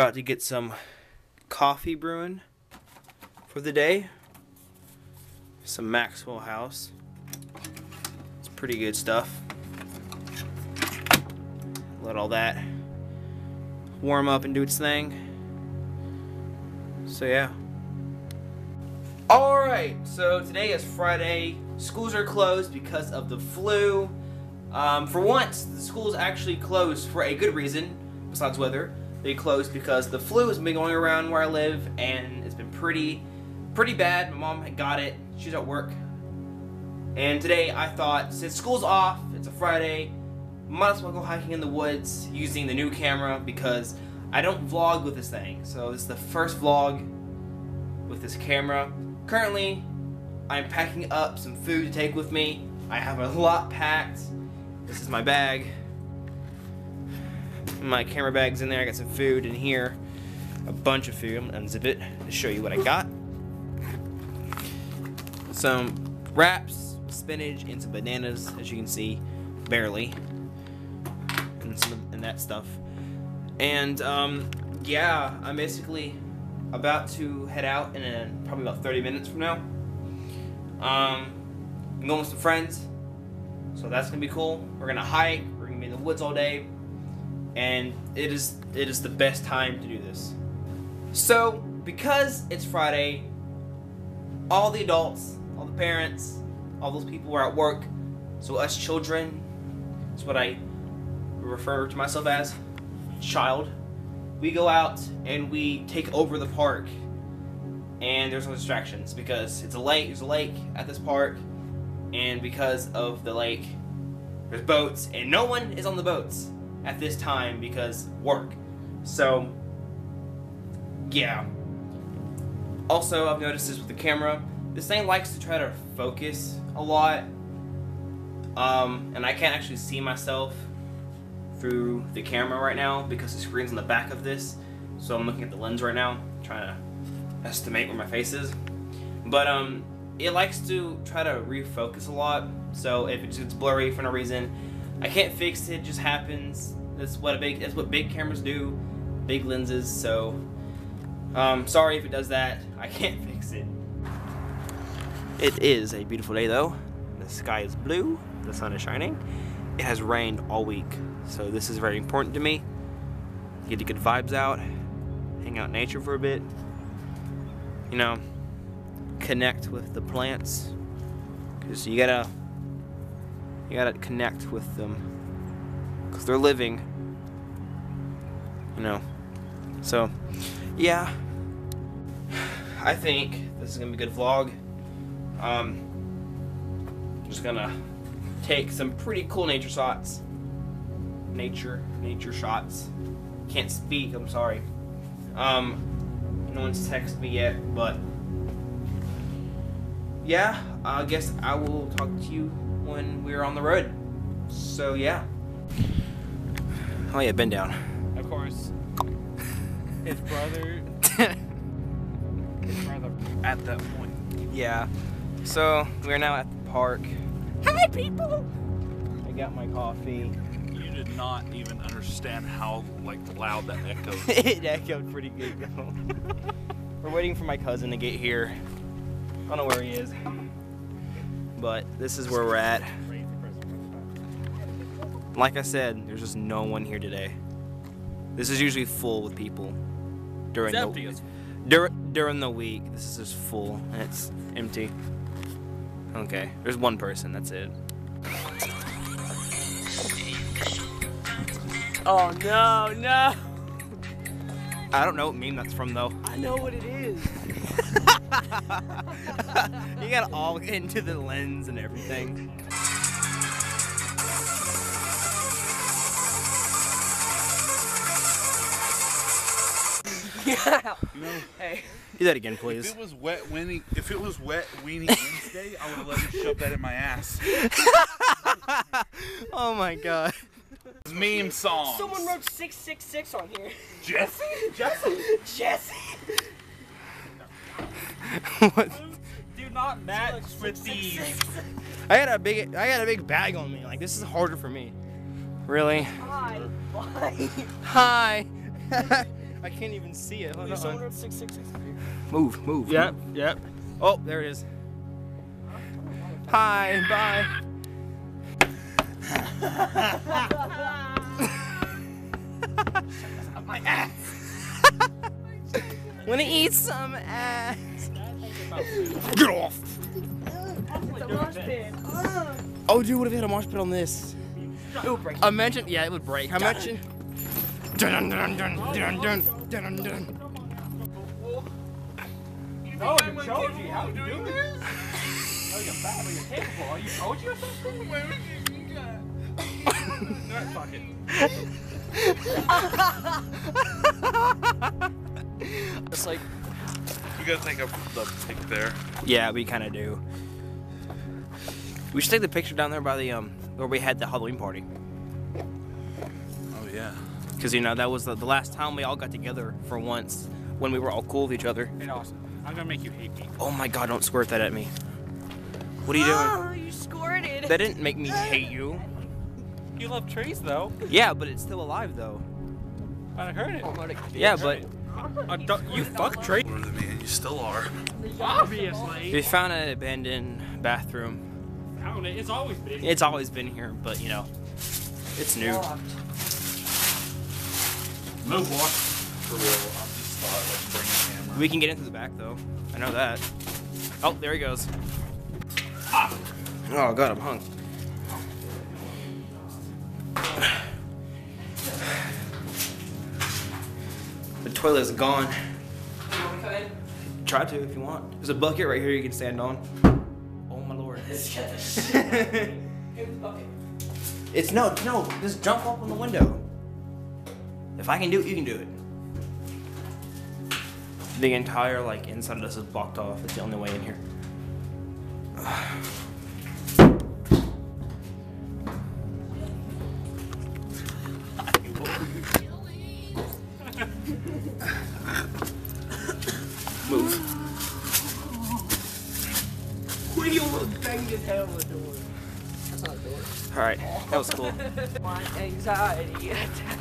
About to get some coffee brewing for the day. Some Maxwell House. It's pretty good stuff. Let all that warm up and do its thing. So yeah. Alright, so today is Friday. Schools are closed because of the flu. For once, the schools actually closed for a good reason, besides weather. They closed because the flu has been going around where I live, and it's been pretty bad. My mom got it. She's at work. And today I thought, since school's off, it's a Friday, might as well go hiking in the woods using the new camera because I don't vlog with this thing. So this is the first vlog with this camera. Currently, I'm packing up some food to take with me. I have a lot packed. This is my bag. My camera bag's in there. I got some food in here. A bunch of food. I'm gonna unzip it to show you what I got. Some wraps, spinach, and some bananas, as you can see, barely. And some and that stuff. And yeah, I'm basically about to head out in probably about 30 minutes from now. I'm going with some friends, so that's gonna be cool. We're gonna hike. We're gonna be in the woods all day. And it is the best time to do this. So, because it's Friday, all the adults, all the parents, all those people are at work, so us children, that's what I refer to myself as, child, we go out and we take over the park, and there's no distractions because it's a lake, there's a lake at this park, and because of the lake, there's boats, and no one is on the boats at this time because work. So yeah. Also, I've noticed this with the camera. This thing likes to try to focus a lot. And I can't actually see myself through the camera right now because the screen's on the back of this. So I'm looking at the lens right now, trying to estimate where my face is. But it likes to try to refocus a lot. So if it's blurry for no reason, I can't fix it, it just happens. That's what big cameras do, big lenses, so sorry if it does that. I can't fix it. It is a beautiful day though. The sky is blue, the sun is shining. It has rained all week, so this is very important to me. Get the good vibes out, hang out in nature for a bit, you know, connect with the plants, because you gotta connect with them because they're living, you know. So yeah, I think this is gonna be a good vlog. Just gonna take some pretty cool nature shots. Nature shots. Can't speak, I'm sorry. No one's texted me yet, but yeah, I guess I will talk to you when we were on the road. So yeah. Oh yeah, bend down. Of course. His brother at that point. Yeah. So we're now at the park. Hi people! I got my coffee. You did not even understand how like loud that echoed. It echoed pretty good though. We're waiting for my cousin to get here. I don't know where he is. But this is where we're at. Like I said, there's just no one here today. This is usually full with people during the week. This is just full and it's empty. Okay, there's one person. That's it. Oh no, no! I don't know what meme that's from though. I know what it is. You got all into the lens and everything. Yeah. No. Hey. Do that again, please. If it was wet weenie Wednesday, I would have let you shove that in my ass. Oh my god. Meme songs. Someone wrote 666 on here. Jesse? Jesse? Jesse? What? Do not match like with these. I got a big bag on me. Like this is harder for me. Really? Hi. Hi. I can't even see it. Hold on. 6663. Move, move. Yep, yep. Oh, there it is. Hi, bye. Up my ass. Wanna eat some ass? Get off! It's a mosh pit. Oh, dude, what if we had a mosh pit on this? It would break. I mentioned, yeah, it would break. I mentioned. Dun dun dun dun dun dun dun. No, you told you how to do this? Oh, you're bad, but you're capable. Are you told you something? Where would you got? Not fucking. It's like we gotta take up the pic there. Yeah, we kind of do. We should take the picture down there by the where we had the Halloween party. Oh yeah. Because you know that was the last time we all got together for once when we were all cool with each other. Hey, Austin, I'm gonna make you hate me. Oh my God! Don't squirt that at me. What are you doing? Oh, you squirted. That didn't make me hate you. You love trees though. Yeah, but it's still alive though. I heard it. Yeah, but. You fuck Drake. You still are. Obviously. We found an abandoned bathroom. Found it. It's always been. It's always been here, but you know, it's new. No walk. For real, I'm just thought like bring a camera. We can get into the back though. I know that. Oh, there he goes. Ah. Oh God, I'm hung. The toilet is gone. You want to cut in? Try to if you want. There's a bucket right here you can stand on. Oh my Lord. Let's get this shit out of here. Get the bucket. It's no, just jump up on the window. If I can do it, you can do it. The entire like inside of this is blocked off. It's the only way in here. Alright, that was cool. My anxiety attack.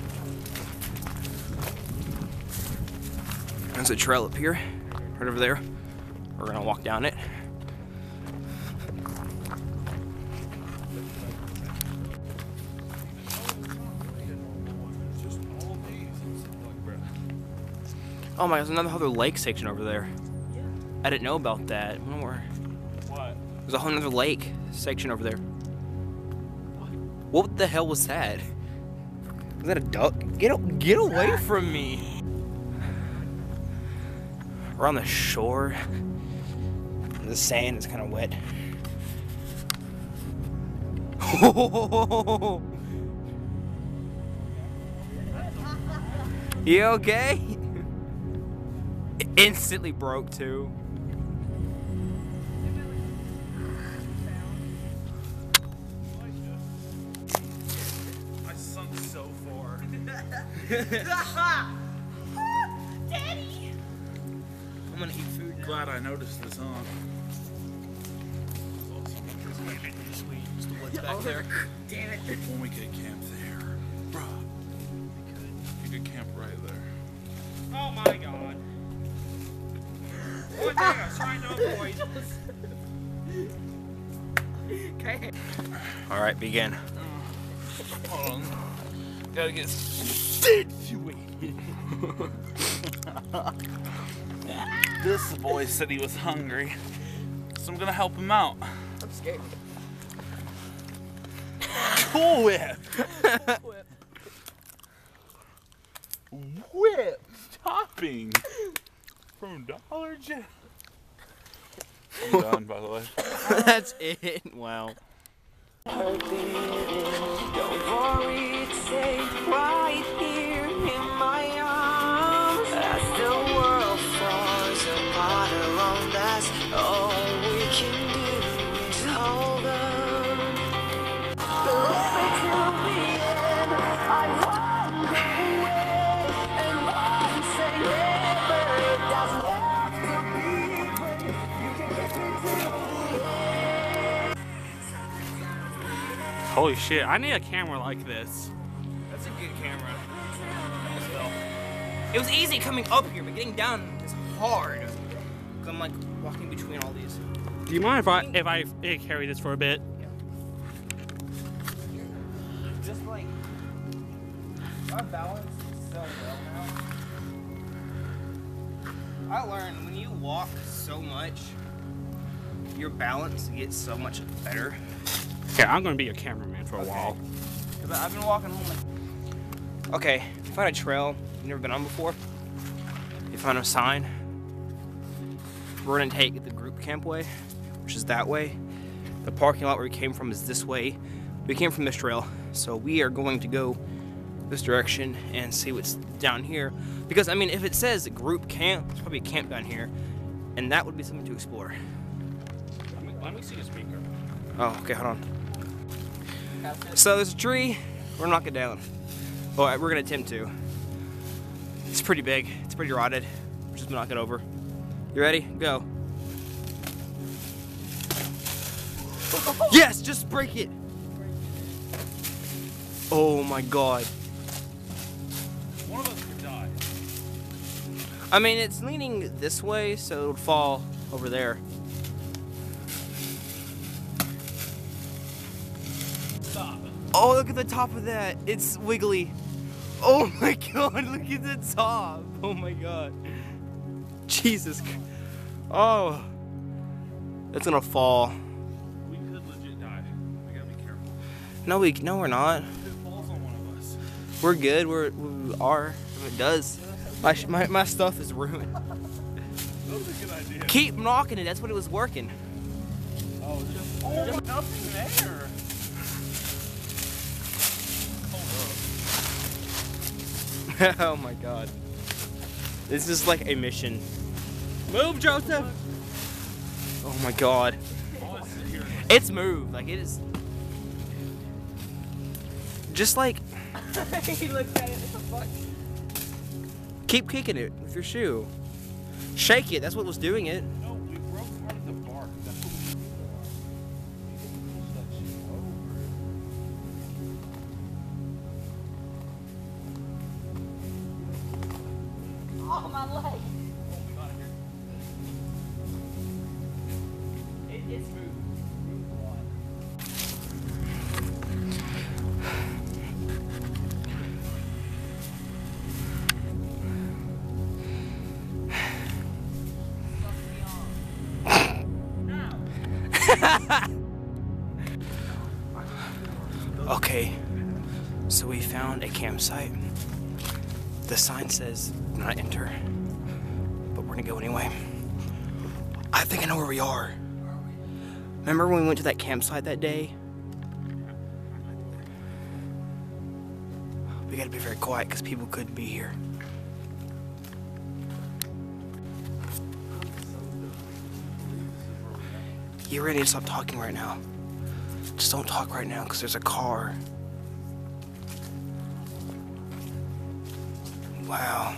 There's a trail up here, right over there. We're gonna walk down it. Oh my, there's another lake section over there. Yeah. I didn't know about that. More. What? There's a whole other lake section over there. What the hell was that? Was that a duck? Get away from me! We're on the shore. The sand is kind of wet. You okay? It instantly broke too. Daddy! I'm gonna eat food now. Glad I noticed this, huh? Back there. Damn it. When we could camp there. Bruh. You could camp right there. Oh my God. One thing I was trying to avoid. Okay. Alright, begin. Hold on. Gotta get situated. This boy said he was hungry, so I'm gonna help him out. I'm scared. Cool Whip. Whip topping from Dollar General. I'm done, by the way. That's it. Wow. Don't worry, it's safe right here in my arms. As the world falls apart around us, all we can do is hold on. Look until the end, I won't go away. And won't say never, it doesn't have to be but you can get me to the end. Holy shit, I need a camera like this. That's a good camera. It was easy coming up here, but getting down is hard. I'm like walking between all these. Do you mind if I carry this for a bit? Yeah. Just like our balance is so well now. I learned when you walk so much, your balance gets so much better. Yeah, I'm gonna be a cameraman for a while. Cause I've been walking home like. Okay, you find a trail you've never been on before. You find a sign. We're gonna take the group camp way, which is that way. The parking lot where we came from is this way. We came from this trail, so we are going to go this direction and see what's down here. Because I mean, if it says group camp, there's probably a camp down here, and that would be something to explore. Let me see the speaker. Oh, okay, hold on. So there's a tree. We're gonna knock it down. Well, we're gonna attempt to. It's pretty big. It's pretty rotted. We're just gonna knock it over. You ready? Go. Yes, just break it. Oh my God. One of us could die. I mean, it's leaning this way, so it'll fall over there. Stop. Oh, look at the top of that. It's wiggly. Oh my God, look at the top. Oh my God. Jesus. Oh. That's gonna fall. We could legit die. We gotta be careful. No, we're not. It falls on one of us. We're good. We are. If it does. My stuff is ruined. That was a good idea. Keep knocking it. That's what it was working. Oh, there's nothing there. Hold up. Oh my God. This is like a mission. Move, Joseph! Oh my God. It's moved. Like, it is. Just like. He looked at it. What the fuck? Keep kicking it with your shoe. Shake it. That's what was doing it. No, we broke part of the bark. That's what we did. We didn't push that shit over. Oh, my leg. Okay, so we found a campsite. The sign says do not enter, but we're gonna go anyway. I think I know where we are. Remember when we went to that campsite that day? We gotta be very quiet because people could be here. You really need to stop talking right now. Just don't talk right now because there's a car. Wow.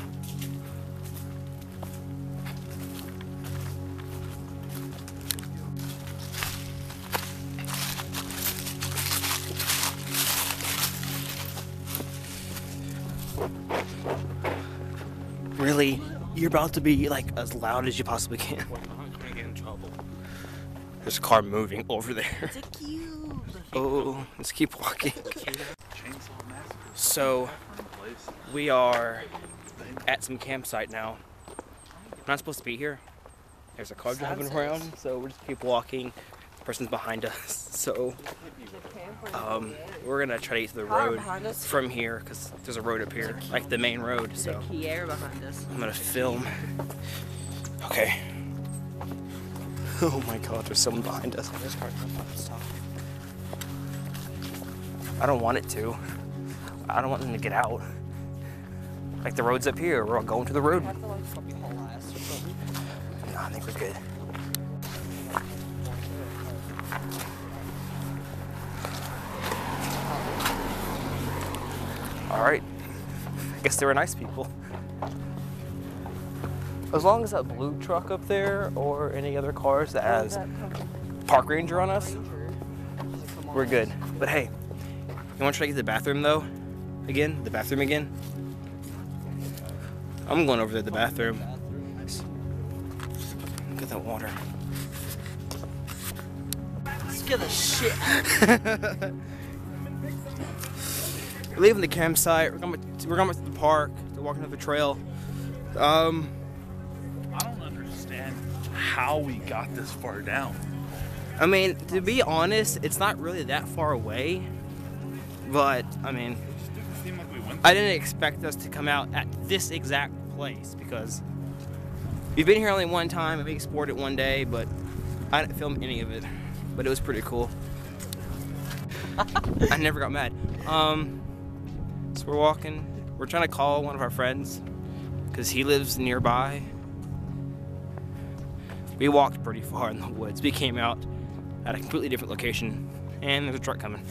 Really? You're about to be like as loud as you possibly can. We're not gonna get in trouble. There's a car moving over there. It's a cube. Oh, let's keep walking. So, we are at some campsite now. We're not supposed to be here. There's a car driving around, so we'll just keep walking. The person's behind us, so we're gonna try to get to the road from here because there's a road up here, like the main road. So I'm gonna film. Okay. Oh my God, there's someone behind us. I don't want it to. I don't want them to get out. Like the road's up here. We're all going to the road. No, I think we're good. All right. I guess they were nice people. As long as that blue truck up there or any other cars that has park ranger on us, we're good. But hey. You want to try to get the bathroom though? Again? The bathroom again? I'm going over there to the bathroom. Get that water. Scare the shit out of me. We're leaving the campsite. We're going to the park to walk another trail. I don't understand how we got this far down. I mean, to be honest, it's not really that far away. But I mean, I didn't expect us to come out at this exact place because we've been here only one time and we explored it one day, but I didn't film any of it. But it was pretty cool. I never got mad. So we're walking. We're trying to call one of our friends because he lives nearby. We walked pretty far in the woods. We came out at a completely different location, and there's a truck coming.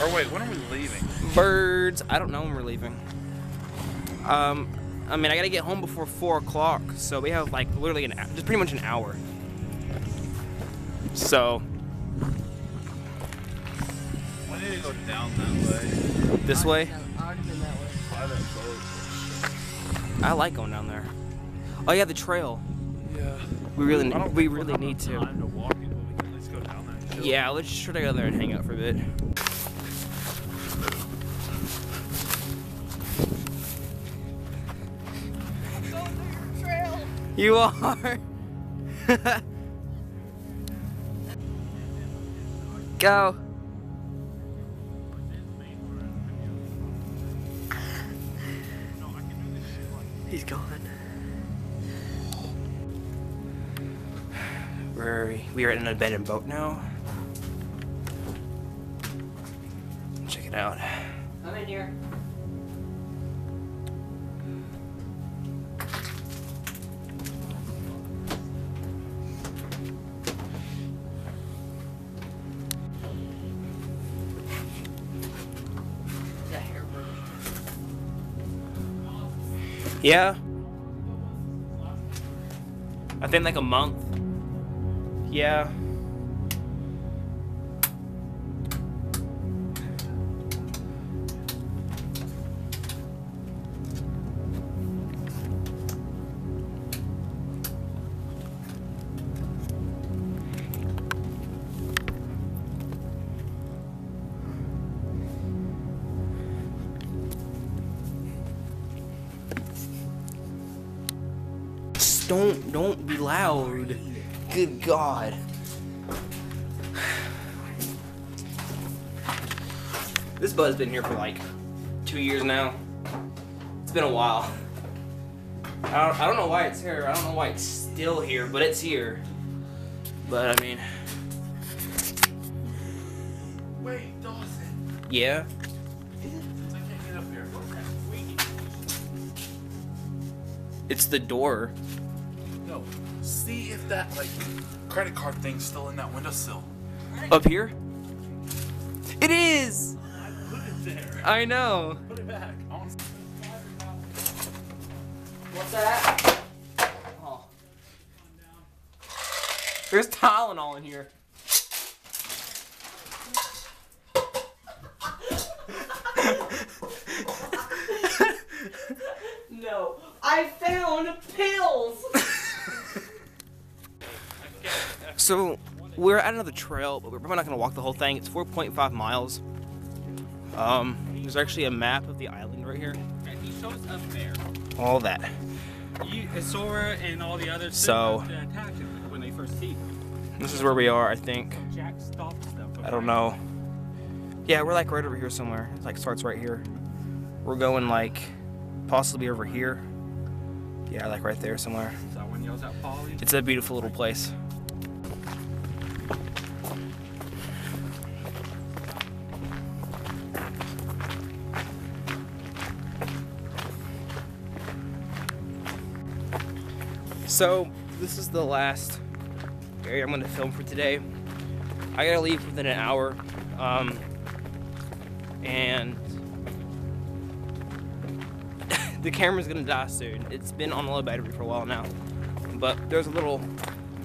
Or wait, when are we leaving? Birds. I don't know when we're leaving. I mean, I gotta get home before 4 o'clock, so we have like literally an hour, just pretty much an hour. So I need to go down that way. This way? I've been that way. I like going down there. Oh yeah, the trail. Yeah. We really need to. Time to walk it, but we can at least go down that hill. Yeah, let's try to go there and hang out for a bit. You are. Go. He's gone. We are in an abandoned boat now. Check it out. I'm in here. Yeah. I think like a month. Yeah. Don't be loud. Good God. This bud's been here for like 2 years now. It's been a while. I don't know why it's here. I don't know why it's still here, but it's here. But I mean. Wait, Dawson. Yeah? I can't get up here. It's the door. No, see if that like credit card thing's still in that windowsill. Up here? It is! I put it there. I know. Put it back. What's that? Oh. There's Tylenol in here. No, I found pills! So, we're at another trail, but we're probably not going to walk the whole thing. It's 4.5 miles. There's actually a map of the island right here. And he shows up there. All that. Sora and all the others to attack him when they first see him. This is where we are, I think. Jack stops them. I don't know. Yeah, we're like right over here somewhere. It like starts right here. We're going like possibly over here. Yeah, like right there somewhere. Is that when y'all at Polly? It's a beautiful little place. So, this is the last area I'm going to film for today. I gotta leave within an hour, and the camera's going to die soon. It's been on low battery for a while now, but there's a little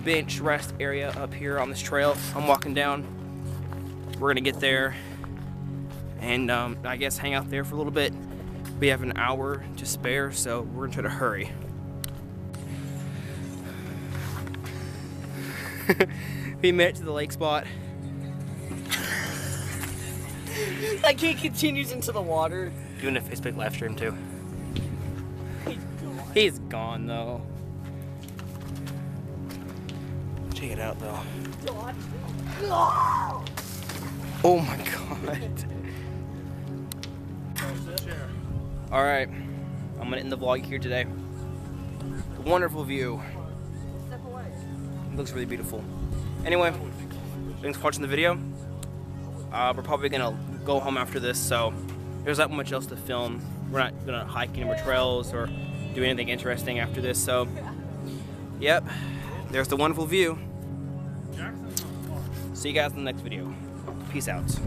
bench rest area up here on this trail I'm walking down. We're going to get there and I guess hang out there for a little bit, We have an hour to spare, so we're gonna try to hurry. We made it to the lake spot. That kid continues into the water. Doing a Facebook live stream too. He's gone though. Check it out though. Oh my god. Alright, I'm gonna end the vlog here today. Wonderful view. It looks really beautiful. Anyway, thanks for watching the video. We're probably gonna go home after this, so there's not much else to film. We're not gonna hike any more trails or do anything interesting after this, so yep, there's the wonderful view. See you guys in the next video. Peace out.